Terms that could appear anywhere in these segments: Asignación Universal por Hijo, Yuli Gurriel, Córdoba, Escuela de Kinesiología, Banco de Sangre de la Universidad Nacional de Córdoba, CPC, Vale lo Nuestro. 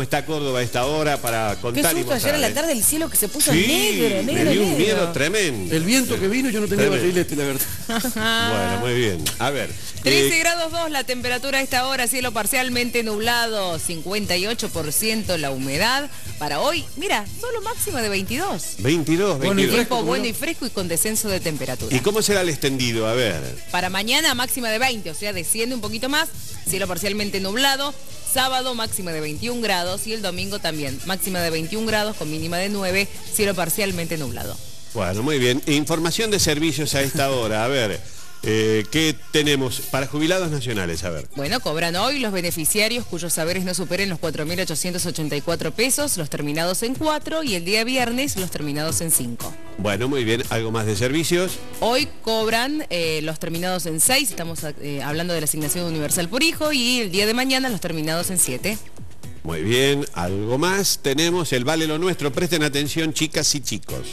cómo está Córdoba a esta hora para contar. Qué susto ayer en la tarde el cielo que se puso negro. Un miedo tremendo. El viento que vino yo no tenía barrilete, la verdad. Bueno, muy bien. A ver. 13 grados 2 la temperatura a esta hora, cielo parcialmente nublado, 58% la humedad. Para hoy, mira, solo máxima de 22. 22, 22. Bueno, tiempo bueno y fresco y con descenso de temperatura. ¿Y cómo será el extendido? A ver. Para mañana máxima de 20, o sea, desciende un poquito más, cielo parcialmente nublado. Sábado máxima de 21 grados y el domingo también máxima de 21 grados con mínima de 9, cielo parcialmente nublado. Bueno, muy bien. Información de servicios a esta hora. A ver, ¿qué tenemos para jubilados nacionales? A ver. Bueno, cobran hoy los beneficiarios cuyos saberes no superen los 4.884 pesos, los terminados en 4 y el día viernes los terminados en 5. Bueno, muy bien. ¿Algo más de servicios? Hoy cobran los terminados en 6, estamos hablando de la Asignación Universal por Hijo, y el día de mañana los terminados en 7. Muy bien. ¿Algo más? Tenemos el Vale lo Nuestro. Presten atención, chicas y chicos.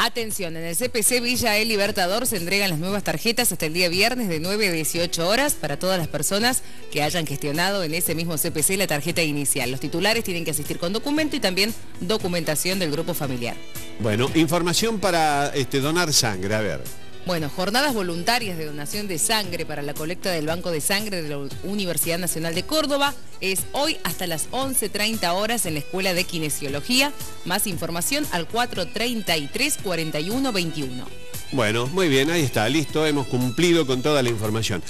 Atención, en el CPC Villa El Libertador se entregan las nuevas tarjetas hasta el día viernes de 9 a 18 horas para todas las personas que hayan gestionado en ese mismo CPC la tarjeta inicial. Los titulares tienen que asistir con documento y también documentación del grupo familiar. Bueno, información para donar sangre, a ver. Bueno, jornadas voluntarias de donación de sangre para la colecta del Banco de Sangre de la Universidad Nacional de Córdoba es hoy hasta las 11:30 horas en la Escuela de Kinesiología. Más información al 433-4121. Bueno, muy bien, ahí está, listo, hemos cumplido con toda la información.